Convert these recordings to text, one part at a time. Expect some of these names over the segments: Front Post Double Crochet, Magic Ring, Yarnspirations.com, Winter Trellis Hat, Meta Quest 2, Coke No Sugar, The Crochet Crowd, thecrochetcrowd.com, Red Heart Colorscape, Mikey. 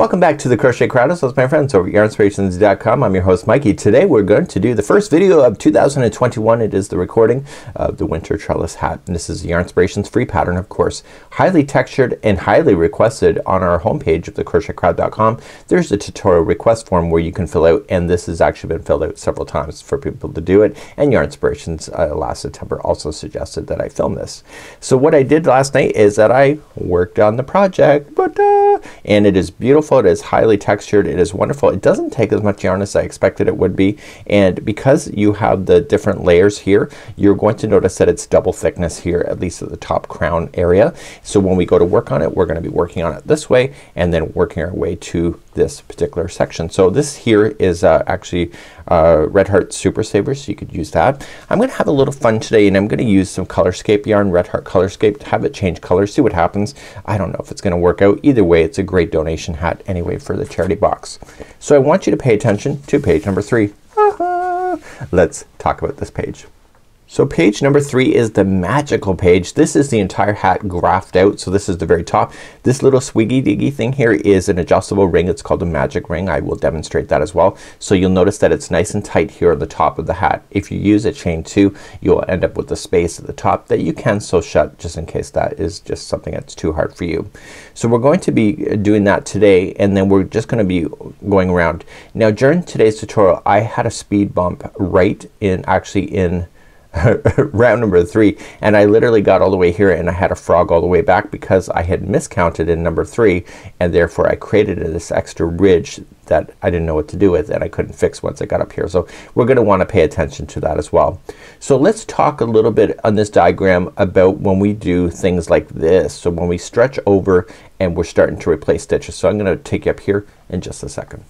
Welcome back to the Crochet Crowd. This is my friends over at Yarnspirations.com. I'm your host Mikey. Today we're going to do the first video of 2021. It is the recording of the Winter Trellis Hat. And this is the Yarnspirations free pattern, of course. Highly textured and highly requested on our homepage of thecrochetcrowd.com. There's a tutorial request form where you can fill out, and this has actually been filled out several times for people to do it. And Yarnspirations last September also suggested that I film this. So what I did last night is that I worked on the project, and it is beautiful. It is highly textured. It is wonderful. It doesn't take as much yarn as I expected it would be, and because you have the different layers here, you're going to notice that it's double thickness here, at least at the top crown area. So when we go to work on it, we're gonna be working on it this way and then working our way to this particular section. So this here is actually Red Heart Super Saver, so you could use that. I'm gonna have a little fun today, and I'm gonna use some Colorscape yarn, Red Heart Colorscape, to have it change colors, see what happens. I don't know if it's gonna work out. Either way, it's a great donation hat anyway for the charity box. So I want you to pay attention to page number 3. Let's talk about this page. So page number 3 is the magical page. This is the entire hat graphed out. So this is the very top. This little swiggy diggy thing here is an adjustable ring. It's called a magic ring. I will demonstrate that as well. So you'll notice that it's nice and tight here on the top of the hat. If you use a chain 2, you'll end up with a space at the top that you can sew shut, just in case that is just something that's too hard for you. So we're going to be doing that today, and then we're just gonna be going around. Now during today's tutorial, I had a speed bump right in, actually in round number 3, and I literally got all the way here and I had a frog all the way back because I had miscounted in number 3, and therefore I created this extra ridge that I didn't know what to do with and I couldn't fix once I got up here. So we're gonna wanna pay attention to that as well. So let's talk a little bit on this diagram about when we do things like this. So when we stretch over and we're starting to replace stitches. So I'm gonna take you up here in just a second.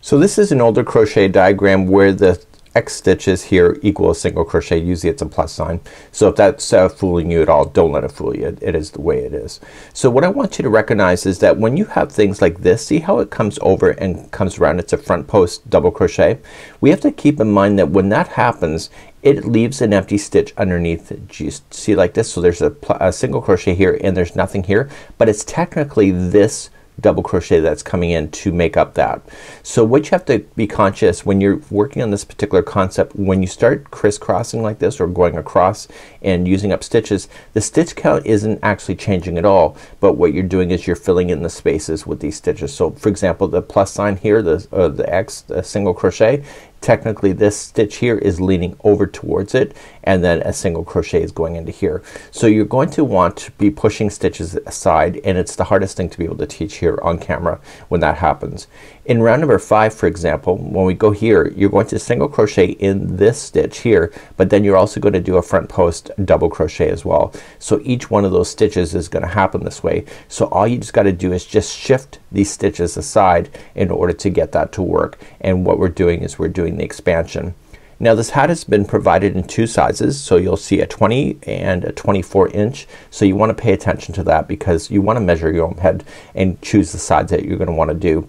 So this is an older crochet diagram where the X stitches here equal a single crochet. Usually it's a plus sign. So if that's fooling you at all, don't let it fool you. It is the way it is. So what I want you to recognize is that when you have things like this, see how it comes over and comes around. It's a front post double crochet. We have to keep in mind that when that happens, it leaves an empty stitch underneath. Just see like this. So there's a single crochet here and there's nothing here, but it's technically this double crochet that's coming in to make up that. So what you have to be conscious when you're working on this particular concept, when you start crisscrossing like this or going across and using up stitches, the stitch count isn't actually changing at all, but what you're doing is you're filling in the spaces with these stitches. So for example, the plus sign here, the X, the single crochet, technically this stitch here is leaning over towards it, and then a single crochet is going into here. So you're going to want to be pushing stitches aside, and it's the hardest thing to be able to teach here on camera when that happens. In round number 5, for example, when we go here, you're going to single crochet in this stitch here, but then you're also going to do a front post double crochet as well. So each one of those stitches is gonna happen this way. So all you just gotta do is just shift these stitches aside in order to get that to work, and what we're doing is we're doing the expansion. Now this hat has been provided in 2 sizes, so you'll see a 20 and a 24 inch. So you wanna pay attention to that because you wanna measure your own head and choose the size that you're gonna wanna do.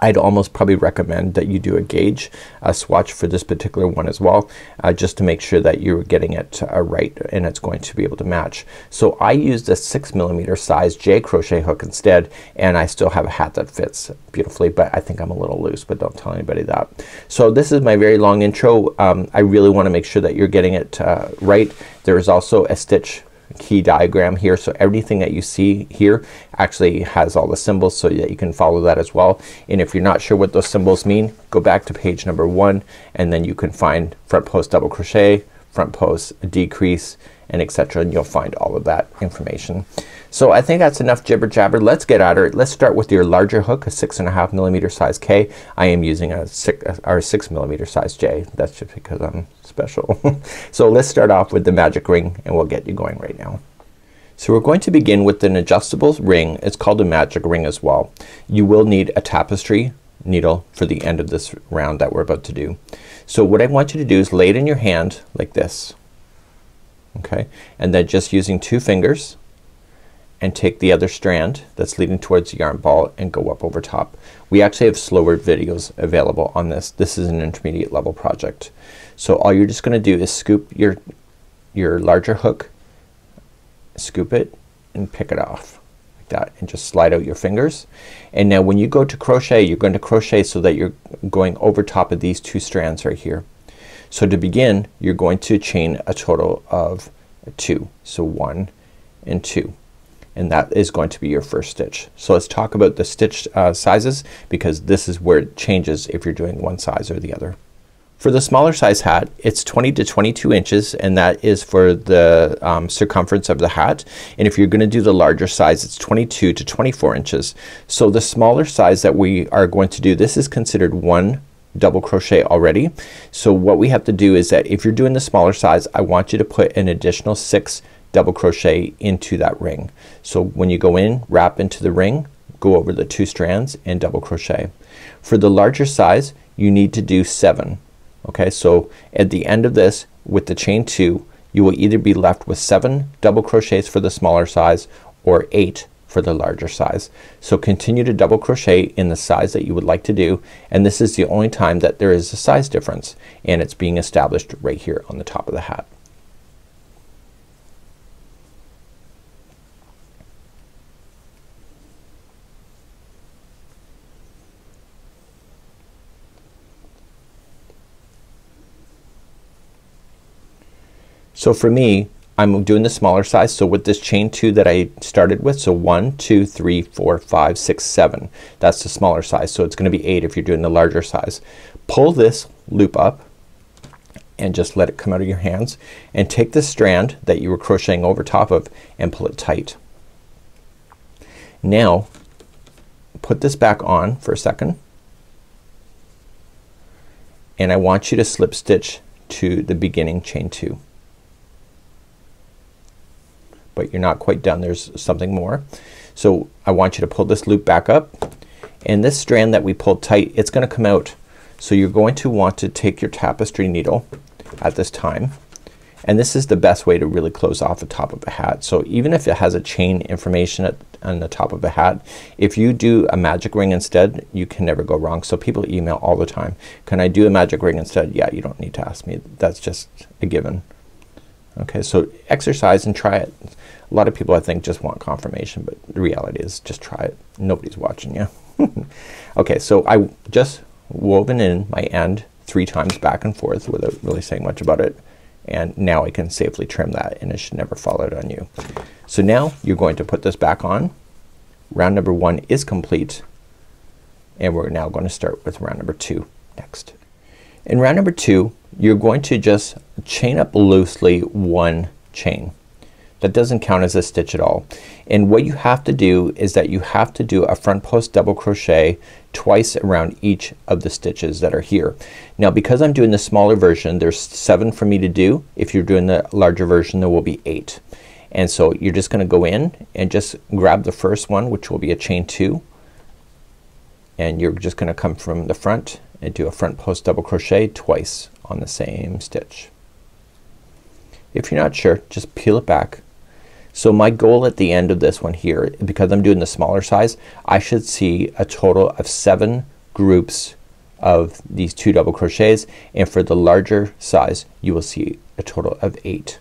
I'd almost probably recommend that you do a gauge swatch for this particular one as well, just to make sure that you're getting it right and it's going to be able to match. So I used a 6mm size J crochet hook instead, and I still have a hat that fits beautifully, but I think I'm a little loose, but don't tell anybody that. So this is my very long intro. I really wanna make sure that you're getting it right. There is also a stitch key diagram here, so everything that you see here actually has all the symbols so that you can follow that as well. And if you're not sure what those symbols mean, go back to page number 1, and then you can find front post double crochet, front post decrease, and etc., and you'll find all of that information. So I think that's enough jibber jabber. Let's get at it. Let's start with your larger hook, a 6.5mm size K. I am using a 6mm size J. That's just because I'm special. So let's start off with the magic ring, and we'll get you going right now. So we're going to begin with an adjustable ring. It's called a magic ring as well. You will need a tapestry needle for the end of this round that we're about to do. So what I want you to do is lay it in your hand like this. Okay, and then just using 2 fingers and take the other strand that's leading towards the yarn ball and go up over top. We actually have slower videos available on this. This is an intermediate level project. So all you're just gonna do is scoop your larger hook, scoop it, and pick it off like that and just slide out your fingers. And now when you go to crochet, you're going to crochet so that you're going over top of these two strands right here. So to begin, you're going to chain a total of 2. So 1 and 2. And that is going to be your first stitch. So let's talk about the stitch sizes, because this is where it changes if you're doing one size or the other. For the smaller size hat, it's 20 to 22 inches, and that is for the circumference of the hat. And if you're gonna do the larger size, it's 22 to 24 inches. So the smaller size that we are going to do, this is considered one double crochet already. So what we have to do is that if you're doing the smaller size, I want you to put an additional 6 double crochet into that ring. So when you go in, wrap into the ring, go over the 2 strands and double crochet. For the larger size, you need to do 7. Okay, so at the end of this with the chain 2, you will either be left with 7 double crochets for the smaller size or 8 for the larger size. So continue to double crochet in the size that you would like to do, and this is the only time that there is a size difference, and it's being established right here on the top of the hat. So for me, I'm doing the smaller size. So with this chain 2 that I started with, so 1, 2, 3, 4, 5, 6, 7. That's the smaller size. So it's gonna be 8 if you're doing the larger size. Pull this loop up and just let it come out of your hands, and take the strand that you were crocheting over top of and pull it tight. Now put this back on for a second, and I want you to slip stitch to the beginning chain 2. But you're not quite done, there's something more. So I want you to pull this loop back up, and this strand that we pulled tight, it's gonna come out. So you're going to want to take your tapestry needle at this time, and this is the best way to really close off the top of a hat. So even if it has a chain information on the top of a hat, if you do a magic ring instead, you can never go wrong. So people email all the time, can I do a magic ring instead? Yeah, you don't need to ask me, that's just a given. Okay, so exercise and try it. A lot of people I think just want confirmation, but the reality is just try it. Nobody's watching you. Okay, so I just woven in my end 3 times back and forth without really saying much about it, and now I can safely trim that and it should never fall out on you. So now you're going to put this back on. Round number 1 is complete, and we're now going to start with round number 2 next. In round number 2, you're going to just chain up loosely 1 chain. That doesn't count as a stitch at all. And what you have to do is that you have to do a front post double crochet twice around each of the stitches that are here. Now because I'm doing the smaller version, there's 7 for me to do. If you're doing the larger version, there will be 8. And so you're just gonna go in and just grab the first one, which will be a chain 2, and you're just gonna come from the front and do a front post double crochet twice on the same stitch. If you're not sure, just peel it back. So my goal at the end of this one here, because I'm doing the smaller size, I should see a total of 7 groups of these 2 double crochets, and for the larger size you will see a total of 8.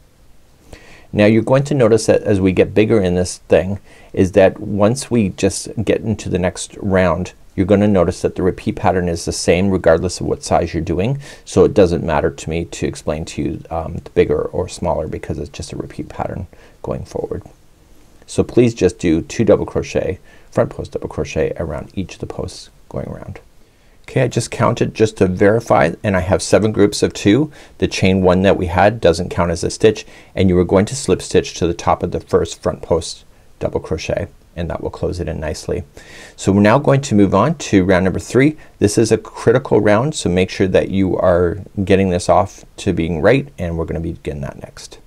Now you're going to notice that as we get bigger in this thing, is that once we just get into the next round, you're gonna notice that the repeat pattern is the same regardless of what size you're doing. So it doesn't matter to me to explain to you the bigger or smaller, because it's just a repeat pattern going forward. So please just do 2 double crochet, front post double crochet around each of the posts going around. Okay, I just counted just to verify, and I have 7 groups of 2. The chain 1 that we had doesn't count as a stitch, and you are going to slip stitch to the top of the first front post double crochet, and that will close it in nicely. So we're now going to move on to round number 3. This is a critical round, so make sure that you are getting this off to being right, and we're gonna begin that next.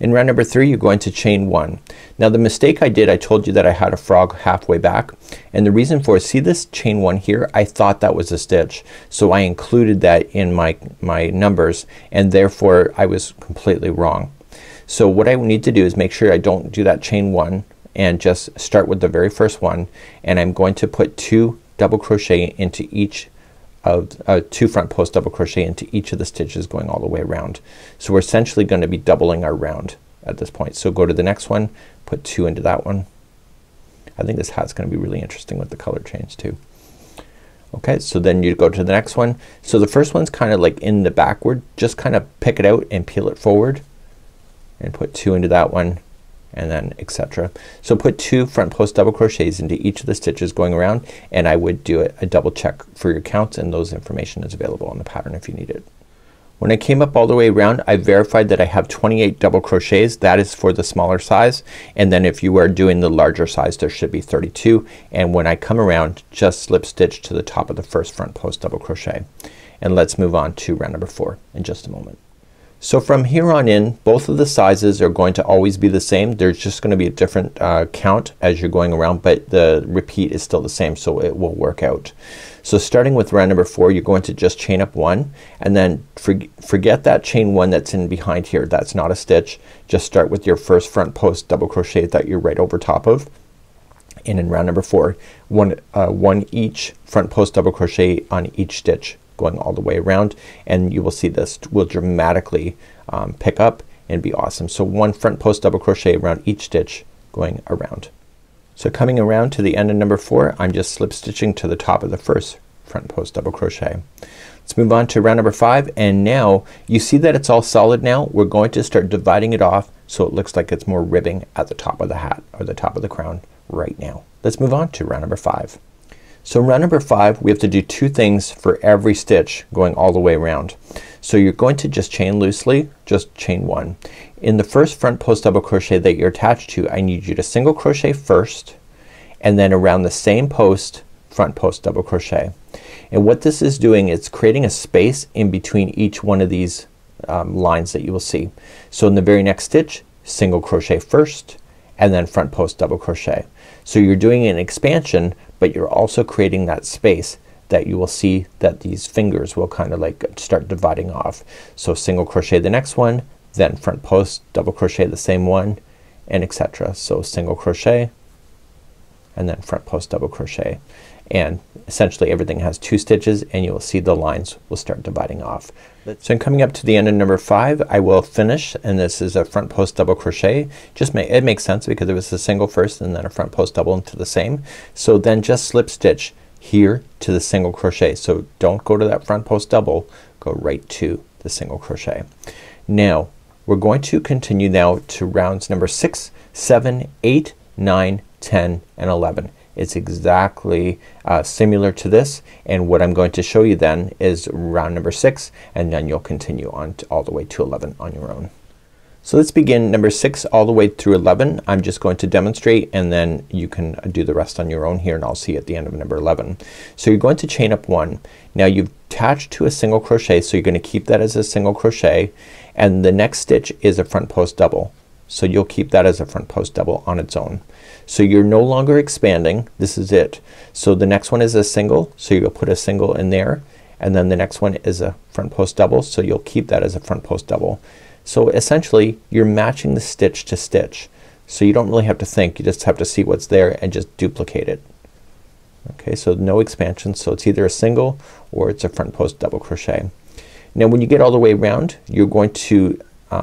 In round number 3, you're going to chain 1. Now the mistake I did, I told you that I had a frog halfway back, and the reason for it, see this chain 1 here, I thought that was a stitch, so I included that in my numbers, and therefore I was completely wrong. So what I need to do is make sure I don't do that chain 1 and just start with the very first one, and I'm going to put 2 double crochet into each of 2 front post double crochet into each of the stitches going all the way around. So we're essentially going to be doubling our round at this point. So go to the next one, put 2 into that one. I think this hat's gonna be really interesting with the color change too. Okay, so then you go to the next one. So the first one's kinda like in the backward, just kinda pick it out and peel it forward and put two into that one and then etc. So put two front post double crochets into each of the stitches going around, and I would do a double check for your counts, and those information is available on the pattern if you need it. When I came up all the way around, I verified that I have 28 double crochets. That is for the smaller size, and then if you are doing the larger size there should be 32, and when I come around just slip stitch to the top of the first front post double crochet. And let's move on to round number 4 in just a moment. So from here on in both of the sizes are going to always be the same. There's just gonna be a different count as you're going around, but the repeat is still the same, so it will work out. So starting with round number 4 you're going to just chain up one, and then forget that chain one that's in behind here. That's not a stitch. Just start with your first front post double crochet that you're right over top of, and in round number 4 one each front post double crochet on each stitch going all the way around, and you will see this will dramatically pick up and be awesome. So one front post double crochet around each stitch going around. So coming around to the end of number 4 I'm just slip stitching to the top of the first front post double crochet. Let's move on to round number 5, and now you see that it's all solid. Now we're going to start dividing it off so it looks like it's more ribbing at the top of the hat or the top of the crown right now. Let's move on to round number 5. So round number 5 we have to do two things for every stitch going all the way around. So you're going to just chain loosely, just chain one. In the first front post double crochet that you're attached to I need you to single crochet first, and then around the same post front post double crochet. And what this is doing, it's creating a space in between each one of these lines that you will see. So in the very next stitch single crochet first and then front post double crochet. So you're doing an expansion, but you're also creating that space that you will see that these fingers will kinda like start dividing off. So single crochet the next one, then front post double crochet the same one, and etc. So single crochet and then front post double crochet, and essentially everything has two stitches and you will see the lines will start dividing off. So I'm coming up to the end of number 5 I will finish, and this is a front post double crochet. Just it makes sense because it was a single first and then a front post double into the same. So then just slip stitch here to the single crochet. So don't go to that front post double, go right to the single crochet. Now we're going to continue now to rounds number 6, 7, 8, 9, 10, and 11. It's exactly similar to this, and what I'm going to show you then is round number 6, and then you'll continue on to all the way to 11 on your own. So let's begin number 6 all the way through 11. I'm just going to demonstrate, and then you can do the rest on your own here, and I'll see you at the end of number 11. So you're going to chain up one. Now you've attached to a single crochet, so you're gonna keep that as a single crochet, and the next stitch is a front post double. So you'll keep that as a front post double on its own. So you're no longer expanding. This is it. So the next one is a single, so you'll put a single in there, and then the next one is a front post double, so you'll keep that as a front post double. So essentially you're matching the stitch to stitch. So you don't really have to think, you just have to see what's there and just duplicate it. Okay, so no expansion, so it's either a single or it's a front post double crochet. Now when you get all the way around you're going to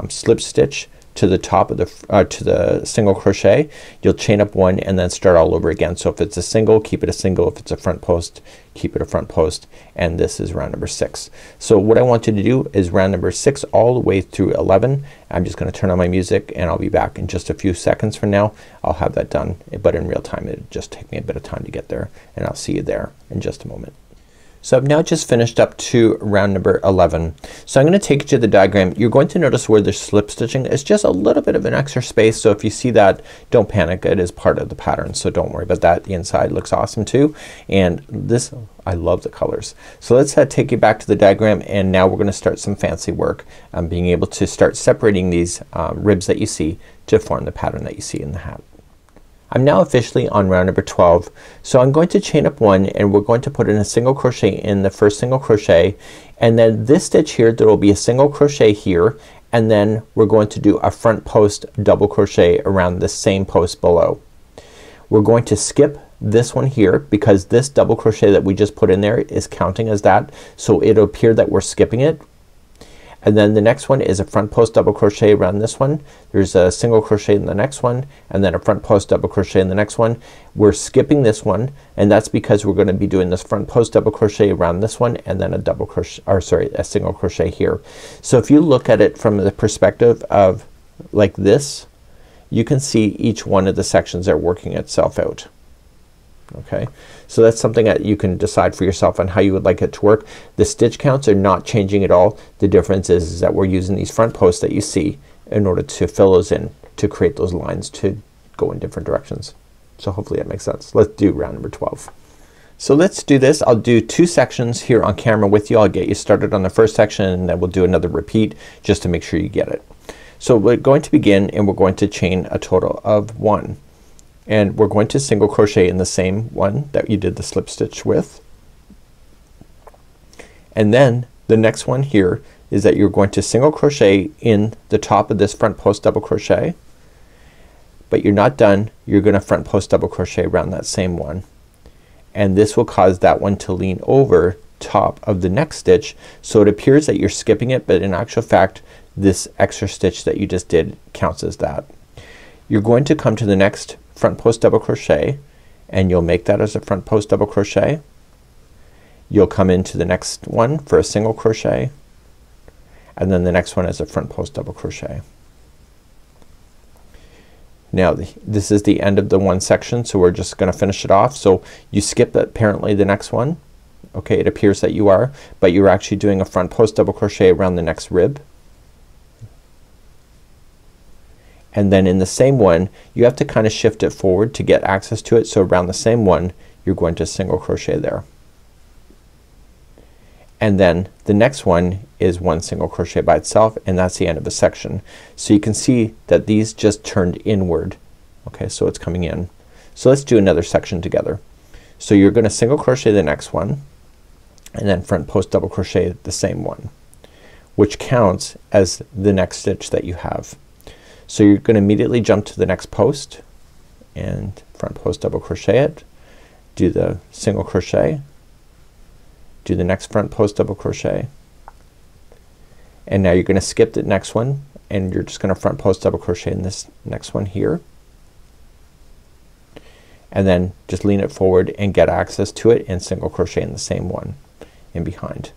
slip stitch to the top of the to the single crochet. You'll chain up one and then start all over again. So if it's a single keep it a single, if it's a front post keep it a front post, and this is round number 6. So what I want you to do is round number 6 all the way through 11. I'm just gonna turn on my music and I'll be back in just a few seconds from now. I'll have that done, but in real time it'll just take me a bit of time to get there, and I'll see you there in just a moment. So I've now just finished up to round number 11. So I'm gonna take you to the diagram. You're going to notice where the slip stitching is just a little bit of an extra space, so if you see that don't panic, it is part of the pattern, so don't worry about that. The inside looks awesome too, and this, I love the colors. So let's take you back to the diagram, and now we're gonna start some fancy work on being able to start separating these ribs that you see to form the pattern that you see in the hat. I'm now officially on round number 12. So I'm going to chain up one, and we're going to put in a single crochet in the first single crochet, and then this stitch here there will be a single crochet here, and then we're going to do a front post double crochet around the same post below. We're going to skip this one here because this double crochet that we just put in there is counting as that, so it'll appear that we're skipping it. and then the next one is a front post double crochet around this one. There's a single crochet in the next one and then a front post double crochet in the next one. We're skipping this one and that's because we're gonna be doing this front post double crochet around this one and then a double crochet, or sorry, a single crochet here. So if you look at it from the perspective of like this, you can see each one of the sections are working itself out. Okay, so that's something that you can decide for yourself on how you would like it to work. The stitch counts are not changing at all. The difference is that we're using these front posts that you see in order to fill those in to create those lines to go in different directions. So hopefully that makes sense. Let's do round number 12. So let's do this. I'll do two sections here on camera with you. I'll get you started on the first section and then we'll do another repeat just to make sure you get it. So we're going to begin and we're going to chain a total of one. And we're going to single crochet in the same one that you did the slip stitch with. And then the next one here is that you're going to single crochet in the top of this front post double crochet, but you're not done. You're gonna front post double crochet around that same one. And this will cause that one to lean over top of the next stitch. So it appears that you're skipping it, but in actual fact this extra stitch that you just did counts as that. You're going to come to the next front post double crochet and you'll make that as a front post double crochet. You'll come into the next one for a single crochet and then the next one is a front post double crochet. Now this is the end of the one section, so we're just gonna finish it off. So you skip apparently the next one. Okay, it appears that you are, but you're actually doing a front post double crochet around the next rib. And then in the same one you have to kind of shift it forward to get access to it. So around the same one you're going to single crochet there. And then the next one is one single crochet by itself and that's the end of the section. So you can see that these just turned inward. Okay, so it's coming in. So let's do another section together. So you're gonna single crochet the next one and then front post double crochet the same one, which counts as the next stitch that you have. So you're gonna immediately jump to the next post and front post double crochet it, do the single crochet, do the next front post double crochet, and now you're gonna skip the next one and you're just gonna front post double crochet in this next one here and then just lean it forward and get access to it and single crochet in the same one in behind.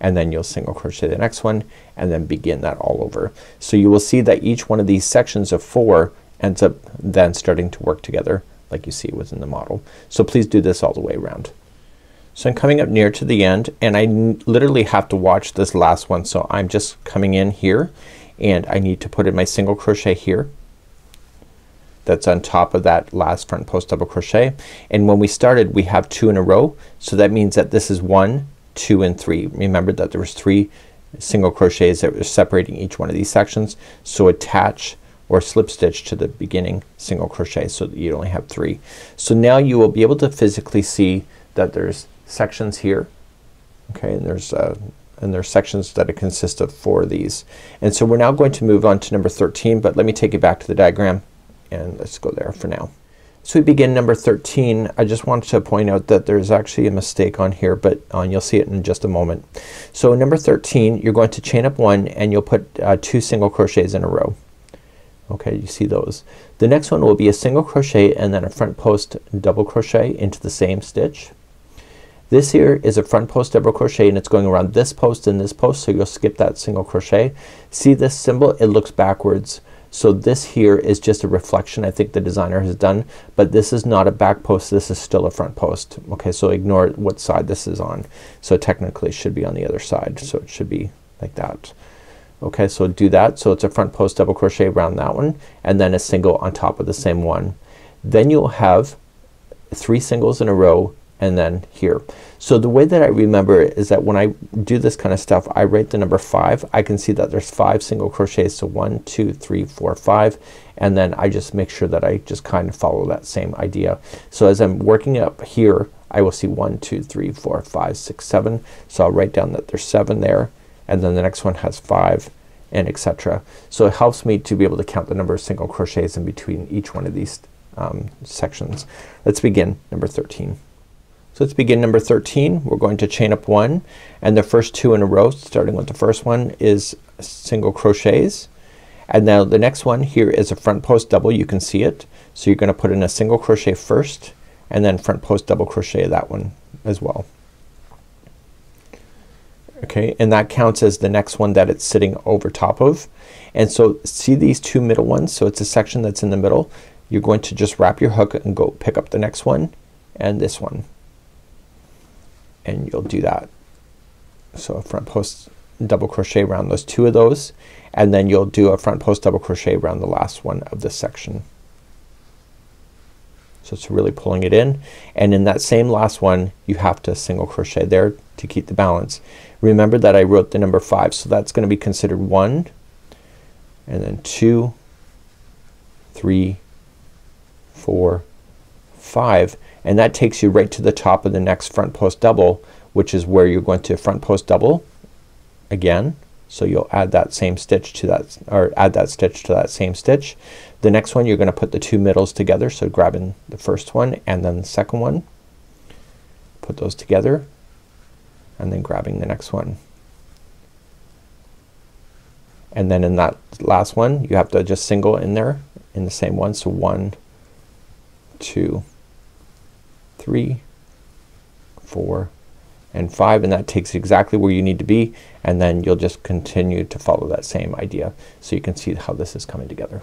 And then you'll single crochet the next one and then begin that all over. So you will see that each one of these sections of four ends up then starting to work together like you see within the model. So please do this all the way around. So I'm coming up near to the end and I literally have to watch this last one. So I'm just coming in here and I need to put in my single crochet here that's on top of that last front post double crochet. And when we started we have two in a row, so that means that this is 1, 2 and 3. Remember that there was 3 single crochets that were separating each one of these sections. So attach or slip stitch to the beginning single crochet so that you only have 3. So now you will be able to physically see that there's sections here, okay, and there's sections that consist of 4 of these. And so we're now going to move on to number 13, but let me take you back to the diagram and let's go there for now. So we begin number 13. I just wanted to point out that there's actually a mistake on here, but you'll see it in just a moment. So in number 13 you're going to chain up one and you'll put 2 single crochets in a row. Okay, you see those. The next one will be a single crochet and then a front post double crochet into the same stitch. This here is a front post double crochet and it's going around this post and this post, so you'll skip that single crochet. See this symbol? It looks backwards. So this here is just a reflection I think the designer has done, but this is not a back post, this is still a front post. Okay, so ignore what side this is on. So technically it should be on the other side, so it should be like that. Okay, so do that. So it's a front post double crochet around that one and then a single on top of the same one. Then you'll have 3 singles in a row and then here. So the way that I remember it is that when I do this kind of stuff I write the number 5. I can see that there's 5 single crochets, so 1, 2, 3, 4, 5 and then I just make sure that I just kind of follow that same idea. So as I'm working up here I will see 1, 2, 3, 4, 5, 6, 7. So I'll write down that there's 7 there and then the next one has 5 and etc. So it helps me to be able to count the number of single crochets in between each one of these sections. Let's begin number 13. So let's begin number 13. We're going to chain up one and the first two in a row, starting with the first one, is single crochets. And now the next one here is a front post double. You can see it. So you're gonna put in a single crochet first and then front post double crochet that one as well. Okay, and that counts as the next one that it's sitting over top of. And so see these two middle ones? So it's a section that's in the middle. You're going to just wrap your hook and go pick up the next one and this one. And you'll do that. So a front post double crochet around those two of those, and then you'll do a front post double crochet around the last one of this section. So it's really pulling it in, and in that same last one you have to single crochet there to keep the balance. Remember that I wrote the number 5, so that's gonna be considered 1 and then 2, 3, 4, 5 and that takes you right to the top of the next front post double, which is where you're going to front post double again. So you'll add that same stitch to that, or add that stitch to that same stitch. The next one you're gonna put the two middles together, so grabbing the first one and then the second one, put those together and then grabbing the next one. And then in that last one you have to just single in there in the same one, so 1, 2, 3, 4 and 5 and that takes exactly where you need to be, and then you'll just continue to follow that same idea. So you can see how this is coming together.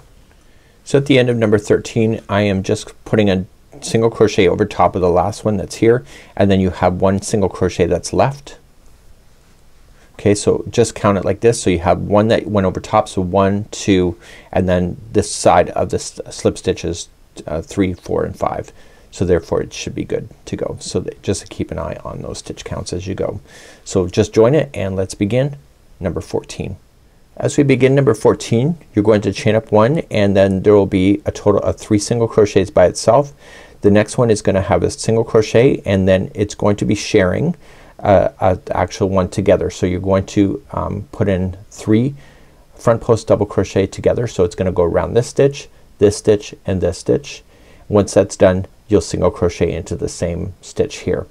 So at the end of number 13 I am just putting a single crochet over top of the last one that's here, and then you have one single crochet that's left. Okay, so just count it like this. So you have one that went over top, so 1, 2 and then this side of this slip stitches 3, 4 and 5. So therefore it should be good to go. So just keep an eye on those stitch counts as you go. So just join it and let's begin number 14. As we begin number 14 you're going to chain up one and then there will be a total of 3 single crochets by itself. The next one is gonna have a single crochet and then it's going to be sharing the actual one together. So you're going to put in 3 front post double crochet together. So it's gonna go around this stitch, this stitch and this stitch. Once that's done you'll single crochet into the same stitch here,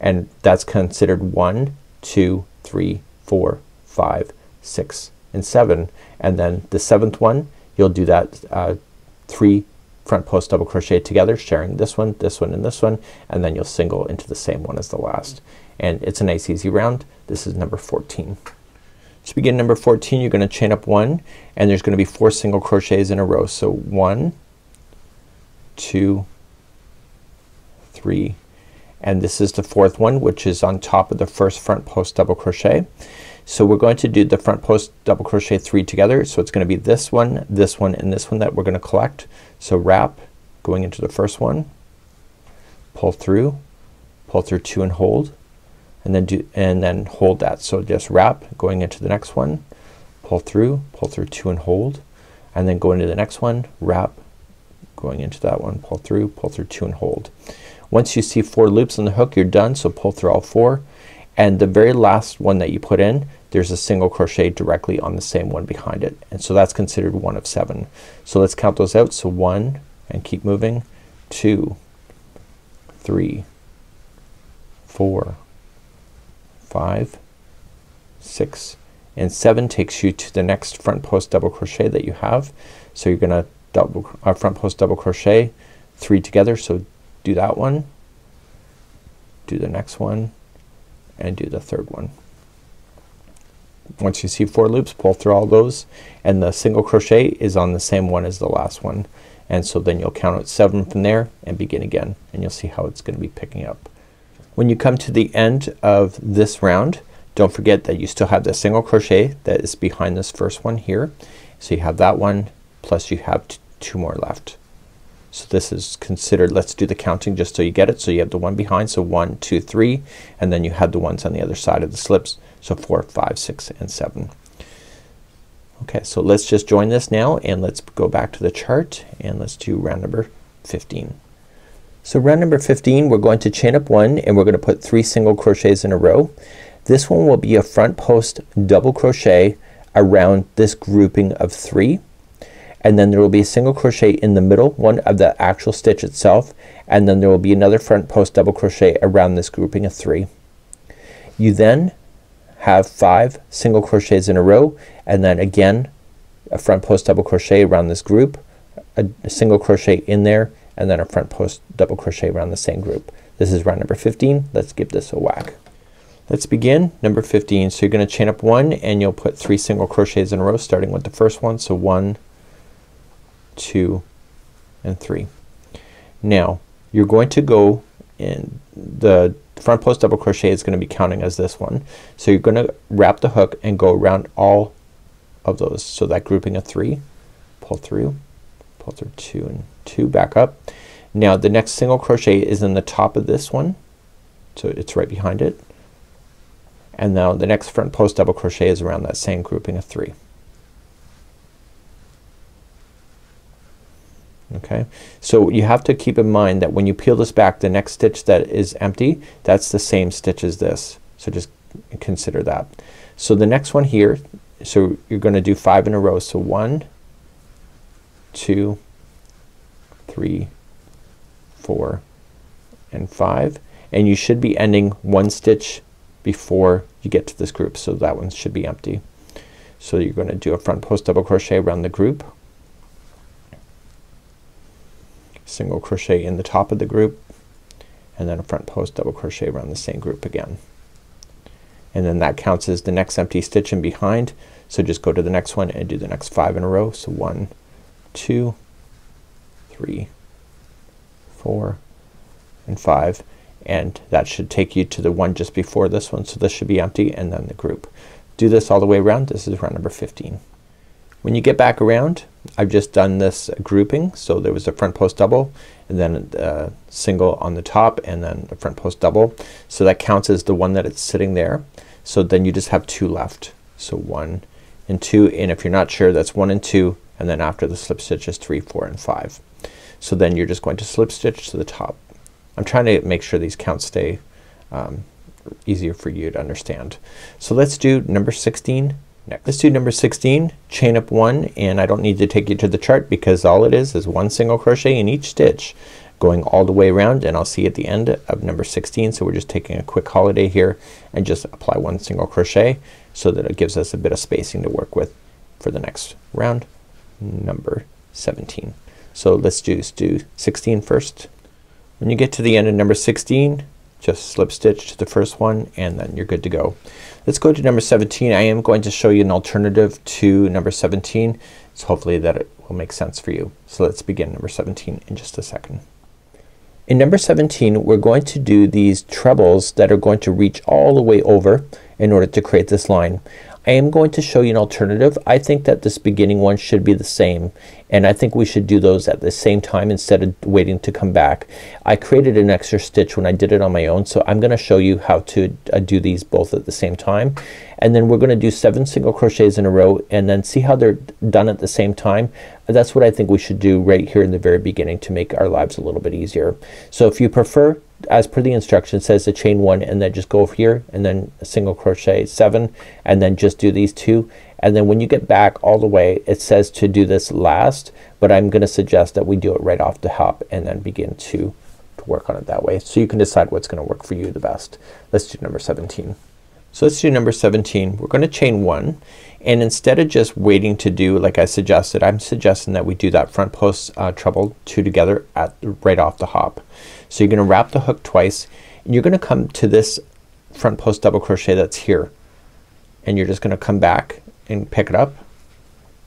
and that's considered 1, 2, 3, 4, 5, 6 and 7 and then the 7th one you'll do that 3 front post double crochet together, sharing this one and this one, and then you'll single into the same one as the last. And it's a nice easy round. This is number 14. To begin number 14 you're gonna chain up one and there's gonna be 4 single crochets in a row. So 1, 2, 3 and this is the 4th one, which is on top of the first front post double crochet. So we're going to do the front post double crochet 3 together. So it's gonna be this one and this one that we're gonna collect. So wrap going into the first one, pull through 2 and hold, and then do and then hold that. So just wrap going into the next one, pull through 2 and hold, and then go into the next one, wrap going into that one, pull through 2 and hold. Once you see 4 loops on the hook you're done. So pull through all 4 and the very last one that you put in there's a single crochet directly on the same one behind it, and so that's considered 1 of 7. So let's count those out. So 1 and keep moving, 2, 3, 4, 5, 6 and 7 takes you to the next front post double crochet that you have. So you're gonna front post double crochet 3 together. So do that one, do the next one, and do the 3rd one. Once you see 4 loops pull through all those, and the single crochet is on the same one as the last one, and so then you'll count out 7 from there and begin again, and you'll see how it's gonna be picking up. When you come to the end of this round don't forget that you still have the single crochet that is behind this first one here. So you have that one plus you have 2 more left. So this is considered, let's do the counting just so you get it. So you have the one behind, so 1, 2, 3 and then you have the ones on the other side of the slips, so 4, 5, 6 and 7. Okay, so let's just join this now and let's go back to the chart and let's do round number 15. So round number 15 we're going to chain up one and we're gonna put 3 single crochets in a row. This one will be a front post double crochet around this grouping of 3 and then there will be a single crochet in the middle, one of the actual stitch itself, and then there will be another front post double crochet around this grouping of 3. You then have 5 single crochets in a row, and then again a front post double crochet around this group, a single crochet in there, and then a front post double crochet around the same group. This is round number 15. Let's give this a whack. Let's begin number 15. So you're gonna chain up 1 and you'll put 3 single crochets in a row starting with the first one. So 1, 2, and 3. Now you're going to go in the front post double crochet is gonna be counting as this one. So you're gonna wrap the hook and go around all of those. So that grouping of 3, pull through 2 and 2 back up. Now the next single crochet is in the top of this one. So it's right behind it. And now the next front post double crochet is around that same grouping of 3. Okay, so you have to keep in mind that when you peel this back, the next stitch that is empty, that's the same stitch as this. So just consider that. So the next one here, so you're gonna do 5 in a row. So 1, 2, 3, 4, and 5, and you should be ending one stitch before you get to this group. So that one should be empty. So you're gonna do a front post double crochet around the group, single crochet in the top of the group, and then a front post double crochet around the same group again. And then that counts as the next empty stitch in behind. So just go to the next one and do the next 5 in a row. So 1, 2, 3, 4, and 5. And that should take you to the one just before this one. So this should be empty and then the group. Do this all the way around. This is round number 15. When you get back around, I've just done this grouping. So there was a front post double and then a single on the top and then a front post double. So that counts as the one that it's sitting there. So then you just have 2 left. So 1 and 2, and if you're not sure, that's 1 and 2, and then after the slip stitch is 3, 4, and 5. So then you're just going to slip stitch to the top. I'm trying to make sure these counts stay easier for you to understand. So let's do number 16 next. Let's do number 16. Chain up 1, and I don't need to take you to the chart because all it is 1 single crochet in each stitch going all the way around, and I'll see you at the end of number 16. So we're just taking a quick holiday here and just apply 1 single crochet so that it gives us a bit of spacing to work with for the next round, number 17. So let's just do 16 first. When you get to the end of number 16, just slip stitch to the first one and then you're good to go. Let's go to number 17. I am going to show you an alternative to number 17. So hopefully that it will make sense for you. So let's begin number 17 in just a second. In number 17 we're going to do these trebles that are going to reach all the way over in order to create this line. I am going to show you an alternative. I think that this beginning one should be the same, and I think we should do those at the same time instead of waiting to come back. I created an extra stitch when I did it on my own, so I'm gonna show you how to do these both at the same time. And then we're gonna do 7 single crochets in a row and then see how they're done at the same time. That's what I think we should do right here in the very beginning to make our lives a little bit easier. So if you prefer, as per the instruction, says to chain 1 and then just go over here and then a single crochet 7 and then just do these 2, and then when you get back all the way it says to do this last, but I'm gonna suggest that we do it right off the hop and then begin to work on it that way. So you can decide what's gonna work for you the best. Let's do number 17. So let's do number 17. We're gonna chain 1, and instead of just waiting to do like I suggested, I'm suggesting that we do that front post treble 2 together at right off the hop. So you're gonna wrap the hook twice and you're gonna come to this front post double crochet that's here, and you're just gonna come back and pick it up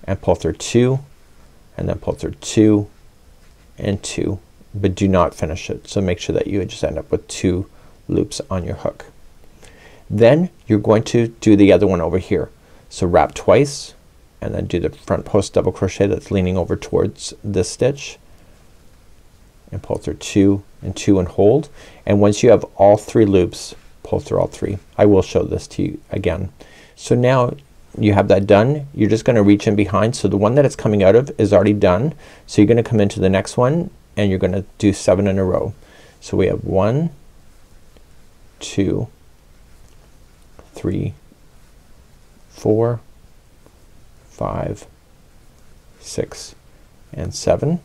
and pull through 2 and then pull through 2 and 2, but do not finish it. So make sure that you just end up with 2 loops on your hook. Then you're going to do the other one over here. So wrap twice and then do the front post double crochet that's leaning over towards this stitch and pull through 2 and 2 and hold, and once you have all 3 loops pull through all 3. I will show this to you again. So now you have that done. You're just gonna reach in behind. So the one that it's coming out of is already done. So you're gonna come into the next one and you're gonna do 7 in a row. So we have 1, 2, 3, 4, 5, 6, and 7.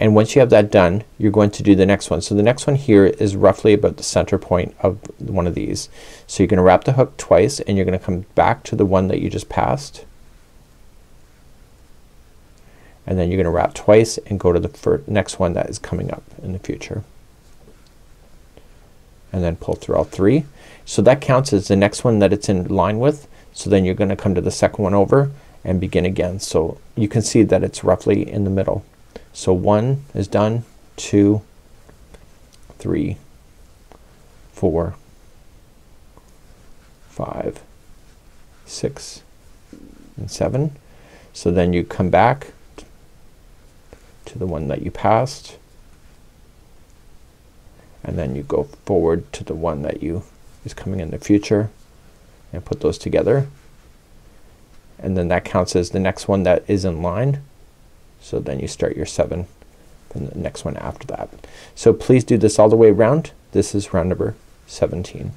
And once you have that done, you're going to do the next one. So the next one here is roughly about the center point of one of these. So you're gonna wrap the hook twice and you're gonna come back to the one that you just passed, and then you're gonna wrap twice and go to the next one that is coming up in the future, and then pull through all 3. So that counts as the next one that it's in line with. So then you're gonna come to the second one over and begin again. So you can see that it's roughly in the middle. So 1 is done, 2, 3, 4, 5, 6, and 7. So then you come back to the one that you passed, and then you go forward to the one that you is coming in the future and put those together, and then that counts as the next one that is in line. So then you start your 7 and the next one after that. So please do this all the way around. This is round number 17.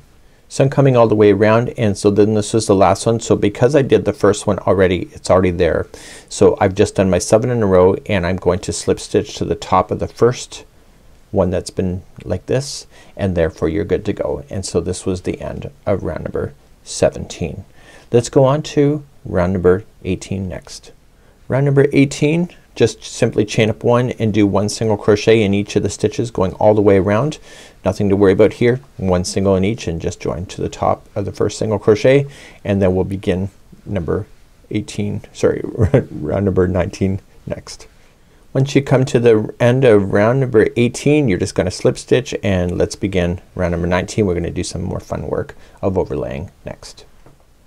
So I'm coming all the way around, and so then this is the last one. So because I did the first one already, it's already there. So I've just done my 7 in a row, and I'm going to slip stitch to the top of the first one that's been like this, and therefore you're good to go. And so this was the end of round number 17. Let's go on to round number 18 next. Round number 18, just simply chain up 1 and do 1 single crochet in each of the stitches going all the way around. Nothing to worry about here. 1 single in each, and just join to the top of the first single crochet, and then we'll begin number 18, sorry, round number 19 next. Once you come to the end of round number 18, you're just gonna slip stitch, and let's begin round number 19. We're gonna do some more fun work of overlaying next.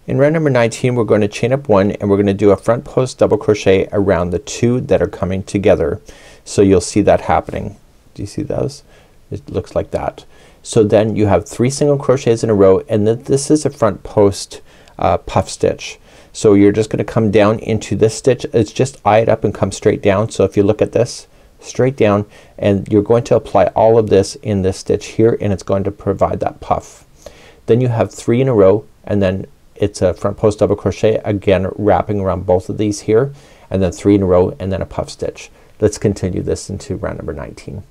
In round number 19 we're going to chain up 1 and we're going to do a front post double crochet around the 2 that are coming together. So you'll see that happening. Do you see those? It looks like that. So then you have 3 single crochets in a row, and then this is a front post puff stitch. So you're just gonna come down into this stitch. It's just eye it up and come straight down. So if you look at this, straight down, and you're going to apply all of this in this stitch here, and it's going to provide that puff. Then you have 3 in a row, and then it's a front post double crochet again, wrapping around both of these here, and then 3 in a row, and then a puff stitch. Let's continue this into round number 19.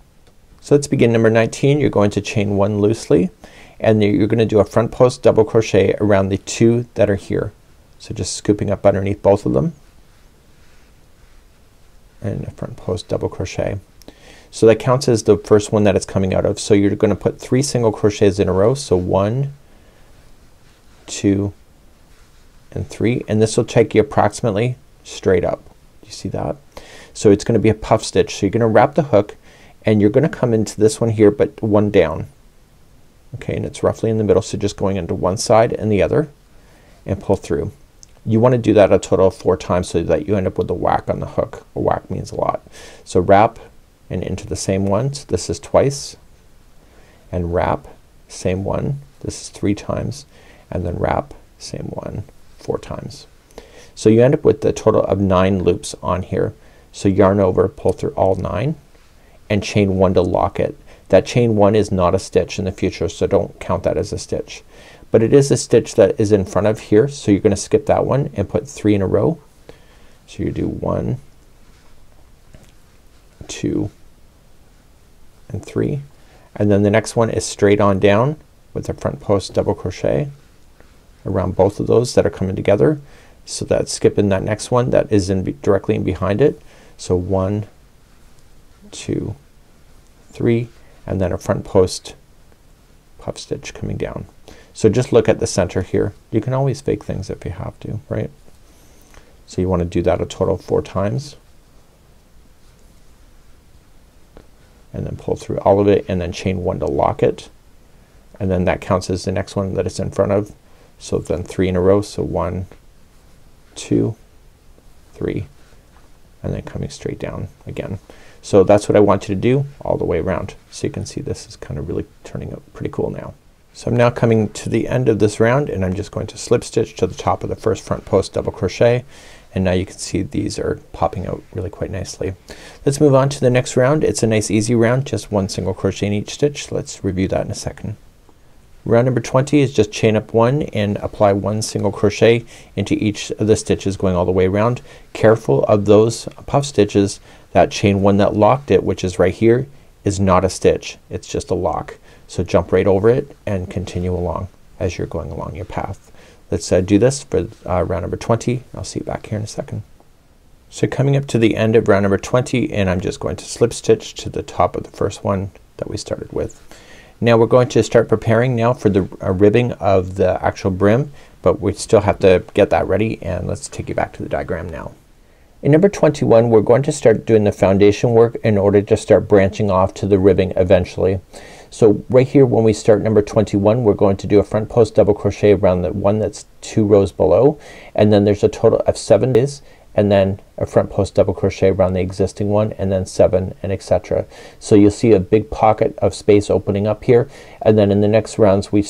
So let's begin number 19. You're going to chain 1 loosely, and you're gonna do a front post double crochet around the 2 that are here. So just scooping up underneath both of them, and a front post double crochet. So that counts as the first one that it's coming out of. So you're gonna put 3 single crochets in a row. So 1, 2, and 3, and this will take you approximately straight up. You see that? So it's gonna be a puff stitch. So you're gonna wrap the hook, and you're gonna come into this one here, but 1 down. Okay, and it's roughly in the middle, so just going into one side and the other and pull through. You wanna do that a total of 4 times so that you end up with a whack on the hook. A whack means a lot. So wrap and into the same one. So this is twice, and wrap, same one. This is 3 times, and then wrap, same one, 4 times. So you end up with a total of 9 loops on here. So yarn over, pull through all 9, and chain 1 to lock it. That chain 1 is not a stitch in the future, so don't count that as a stitch. But it is a stitch that is in front of here, so you're gonna skip that one and put 3 in a row. So you do 1, 2, and 3, and then the next one is straight on down with a front post double crochet around both of those that are coming together. So that's skipping that next one that is in directly in behind it. So 1, 2, 3, and then a front post puff stitch coming down. So just look at the center here. You can always fake things if you have to, right? So you wanna do that a total of 4 times, and then pull through all of it, and then chain 1 to lock it, and then that counts as the next one that it's in front of. So then 3 in a row. So 1, 2, 3, and then coming straight down again. So that's what I want you to do all the way around. So you can see this is kind of really turning out pretty cool now. So I'm now coming to the end of this round, and I'm just going to slip stitch to the top of the first front post double crochet, and now you can see these are popping out really quite nicely. Let's move on to the next round. It's a nice easy round, just 1 single crochet in each stitch. Let's review that in a second. Round number 20 is just chain up 1 and apply 1 single crochet into each of the stitches going all the way around. Careful of those puff stitches That chain one that locked it, which is right here, is not a stitch. It's just a lock. So jump right over it and continue along as you're going along your path. Let's do this for round number 20. I'll see you back here in a second. So coming up to the end of round number 20, and I'm just going to slip stitch to the top of the first one that we started with. Now we're going to start preparing now for the ribbing of the actual brim, but we still have to get that ready, and let's take you back to the diagram now. In number 21 we're going to start doing the foundation work in order to start branching off to the ribbing eventually. So right here when we start number 21 we're going to do a front post double crochet around the one that's 2 rows below, and then there's a total of 7 days, and then a front post double crochet around the existing one, and then 7, and etc. So you'll see a big pocket of space opening up here, and then in the next rounds we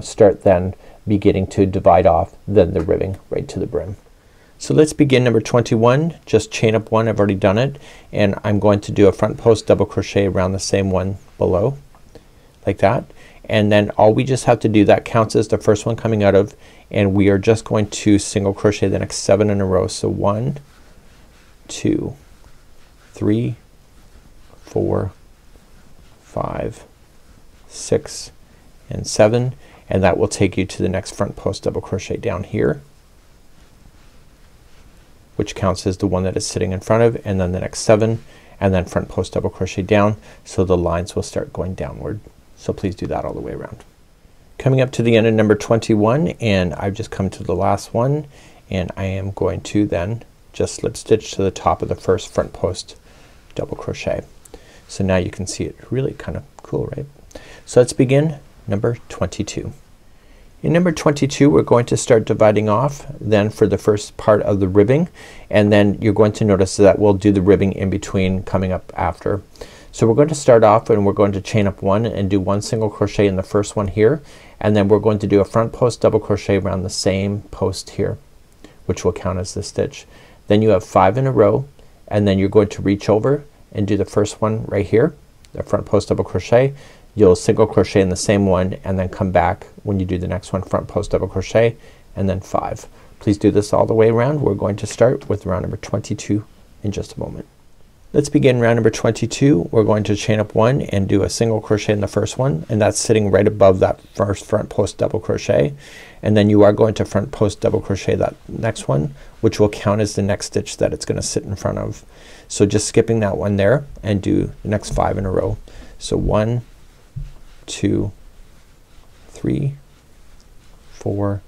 start then beginning to divide off then the ribbing right to the brim. So let's begin number 21. Just chain up 1. I've already done it, and I'm going to do a front post double crochet around the same one below like that, and then all we just have to do that counts as the first one coming out of, and we are just going to single crochet the next 7 in a row. So 1, 2, 3, 4, 5, 6 and 7, and that will take you to the next front post double crochet down here, which counts as the one that is sitting in front of, and then the next 7, and then front post double crochet down, so the lines will start going downward. So please do that all the way around. Coming up to the end of number 21, and I've just come to the last one, and I am going to then just slip stitch to the top of the first front post double crochet. So now you can see it really kind of cool, right? So let's begin number 22. In number 22 we're going to start dividing off then for the first part of the ribbing, and then you're going to notice that we'll do the ribbing in between coming up after. So we're going to start off and we're going to chain up 1 and do 1 single crochet in the first one here, and then we're going to do a front post double crochet around the same post here, which will count as the stitch. Then you have 5 in a row, and then you're going to reach over and do the first one right here, the front post double crochet. You'll single crochet in the same one, and then come back when you do the next one, front post double crochet, and then 5. Please do this all the way around. We're going to start with round number 22 in just a moment. Let's begin round number 22. We're going to chain up 1 and do a single crochet in the first one, and that's sitting right above that first front post double crochet, and then you are going to front post double crochet that next one, which will count as the next stitch that it's gonna sit in front of. So just skipping that one there, and do the next 5 in a row. So 1, 2, 3, 4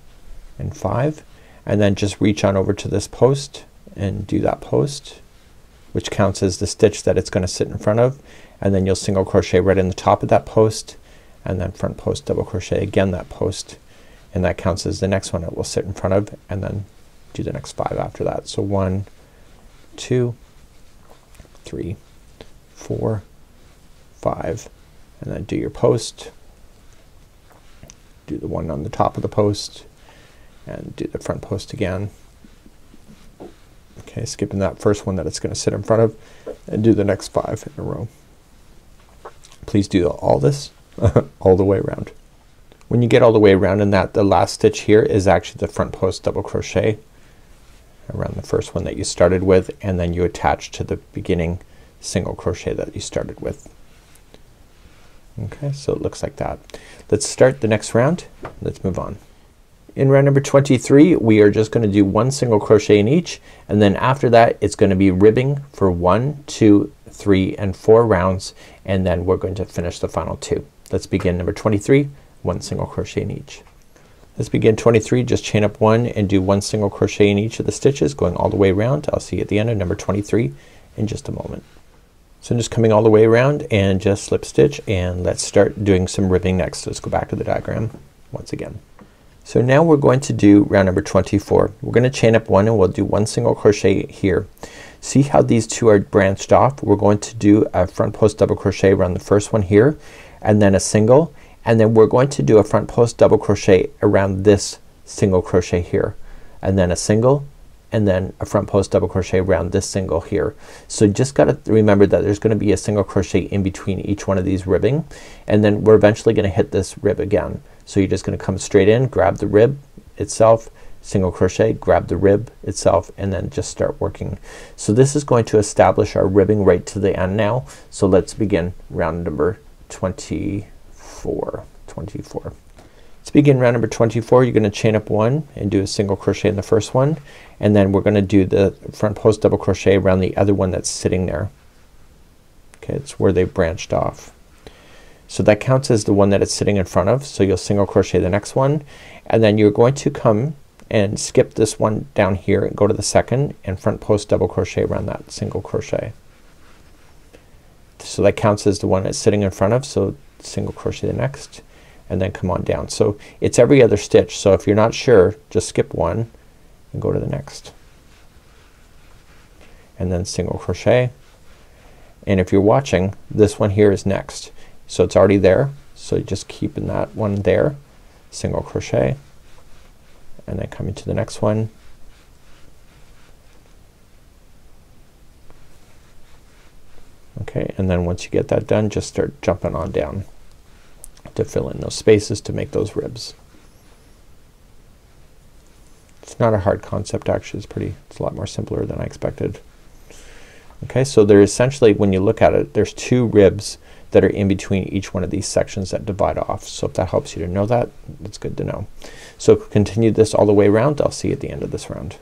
and 5, and then just reach on over to this post and do that post, which counts as the stitch that it's gonna sit in front of, and then you'll single crochet right in the top of that post, and then front post double crochet again that post, and that counts as the next one it will sit in front of, and then do the next 5 after that. So 1, 2, 3, 4, 5, and then do your post, do the one on the top of the post, and do the front post again. Okay, skipping that first one that it's gonna sit in front of, and do the next 5 in a row. Please do all this all the way around. When you get all the way around in that, the last stitch here is actually the front post double crochet around the first one that you started with, and then you attach to the beginning single crochet that you started with. Okay, so it looks like that. Let's start the next round. Let's move on. In round number 23 we are just gonna do 1 single crochet in each, and then after that it's gonna be ribbing for 1, 2, 3 and 4 rounds, and then we're going to finish the final 2. Let's begin number 23, 1 single crochet in each. Let's begin 23. Just chain up 1 and do 1 single crochet in each of the stitches going all the way around. I'll see you at the end of number 23 in just a moment. So just coming all the way around and just slip stitch, and let's start doing some ribbing next. Let's go back to the diagram once again. So now we're going to do round number 24. We're gonna chain up 1 and we'll do 1 single crochet here. See how these 2 are branched off? We're going to do a front post double crochet around the first one here, and then a single, and then we're going to do a front post double crochet around this single crochet here, and then a single, and then a front post double crochet around this single here. So just gotta remember that there's gonna be a single crochet in between each one of these ribbing, and then we're eventually gonna hit this rib again. So you're just gonna come straight in, grab the rib itself, single crochet, grab the rib itself, and then just start working. So this is going to establish our ribbing right to the end now. So let's begin round number 24. To begin round number 24, you're gonna chain up one and do a single crochet in the first one, and then we're gonna do the front post double crochet around the other one that's sitting there. Okay, it's where they branched off. So that counts as the one that it's sitting in front of. So you'll single crochet the next one, and then you're going to come and skip this one down here and go to the second and front post double crochet around that single crochet. So that counts as the one that's sitting in front of. So single crochet the next, and then come on down. So it's every other stitch. So if you're not sure, just skip one and go to the next, and then single crochet. And if you're watching, this one here is next. So it's already there. So just keeping that one there, single crochet, and then coming to the next one, okay, and then once you get that done, just start jumping on down to fill in those spaces to make those ribs. It's not a hard concept actually. It's a lot more simpler than I expected. Okay, so there essentially, when you look at it, there's two ribs that are in between each one of these sections that divide off. So if that helps you to know that, it's good to know. So continue this all the way around. I'll see you at the end of this round.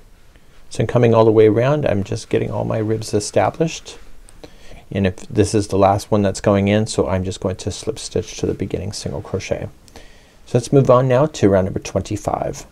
So in coming all the way around, I'm just getting all my ribs established, and if this is the last one that's going in, so I'm just going to slip stitch to the beginning single crochet. So let's move on now to round number 25.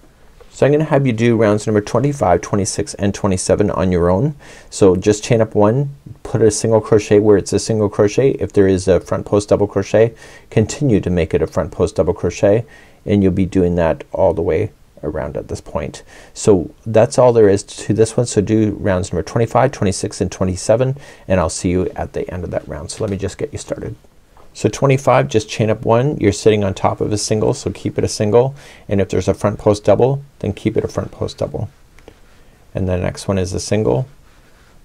So I'm gonna have you do rounds number 25, 26, and 27 on your own. So just chain up one, put a single crochet where it's a single crochet. If there is a front post double crochet, continue to make it a front post double crochet, and you'll be doing that all the way around at this point. So that's all there is to this one. So do rounds number 25, 26, and 27, and I'll see you at the end of that round. So let me just get you started. So 25, just chain up one. You're sitting on top of a single, so keep it a single, and if there's a front post double, then keep it a front post double, and the next one is a single,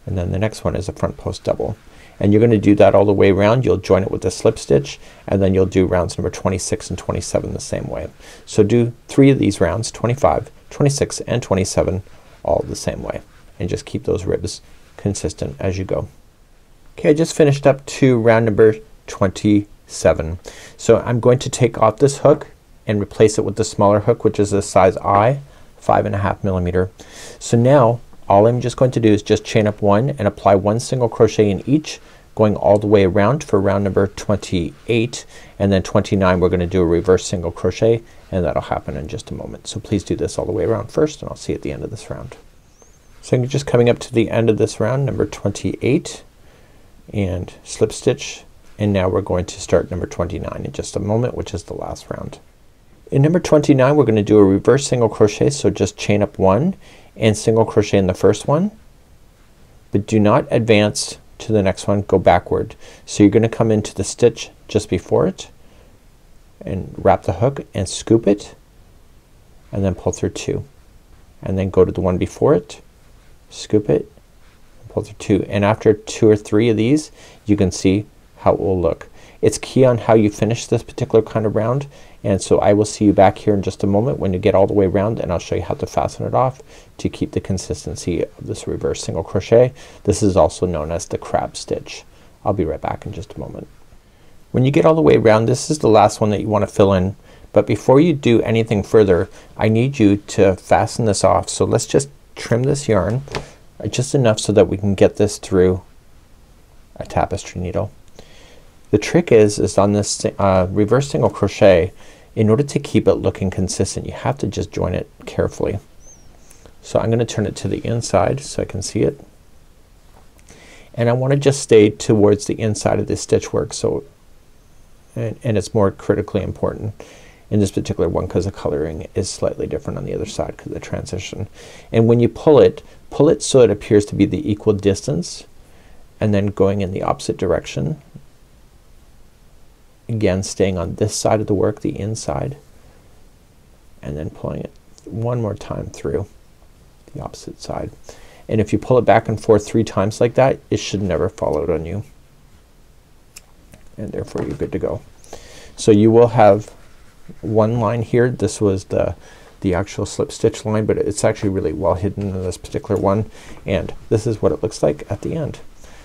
and then the next one is a front post double, and you're gonna do that all the way around. You'll join it with a slip stitch, and then you'll do rounds number 26 and 27 the same way. So do three of these rounds, 25, 26, and 27, all the same way, and just keep those ribs consistent as you go. Okay, I just finished up to round number 27. So I'm going to take off this hook and replace it with the smaller hook, which is a size I, 5.5 millimeter. So now all I'm just going to do is just chain up one and apply one single crochet in each, going all the way around for round number 28, and then 29 we're gonna do a reverse single crochet, and that'll happen in just a moment. So please do this all the way around first, and I'll see you at the end of this round. So I'm just coming up to the end of this round, number 28, and slip stitch, and now we're going to start number 29 in just a moment, which is the last round. In number 29 we're gonna do a reverse single crochet, so just chain up one and single crochet in the first one, but do not advance to the next one, go backward. So you're gonna come into the stitch just before it and wrap the hook and scoop it, and then pull through two, and then go to the one before it, scoop it, and pull through two, and after two or three of these you can see how it will look. It's key on how you finish this particular kind of round, and so I will see you back here in just a moment when you get all the way around, and I'll show you how to fasten it off to keep the consistency of this reverse single crochet. This is also known as the crab stitch. I'll be right back in just a moment. When you get all the way around, this is the last one that you want to fill in, but before you do anything further, I need you to fasten this off. So let's just trim this yarn just enough so that we can get this through a tapestry needle. The trick is on this reverse single crochet, in order to keep it looking consistent, you have to just join it carefully. So I'm gonna turn it to the inside so I can see it, and I wanna just stay towards the inside of this stitch work. So and it's more critically important in this particular one because the coloring is slightly different on the other side because of the transition. And when you pull it so it appears to be the equal distance, and then going in the opposite direction. Again, staying on this side of the work, the inside, and then pulling it one more time through the opposite side. And if you pull it back and forth three times like that, it should never fall out on you, and therefore you're good to go. So you will have one line here. This was the the actual slip stitch line, but it's actually really well hidden in this particular one, and this is what it looks like at the end.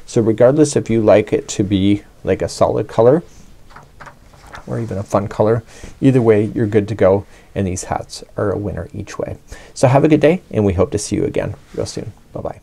So regardless if you like it to be like a solid color or even a fun color, either way you're good to go, and these hats are a winner each way. So have a good day, and we hope to see you again real soon. Bye bye.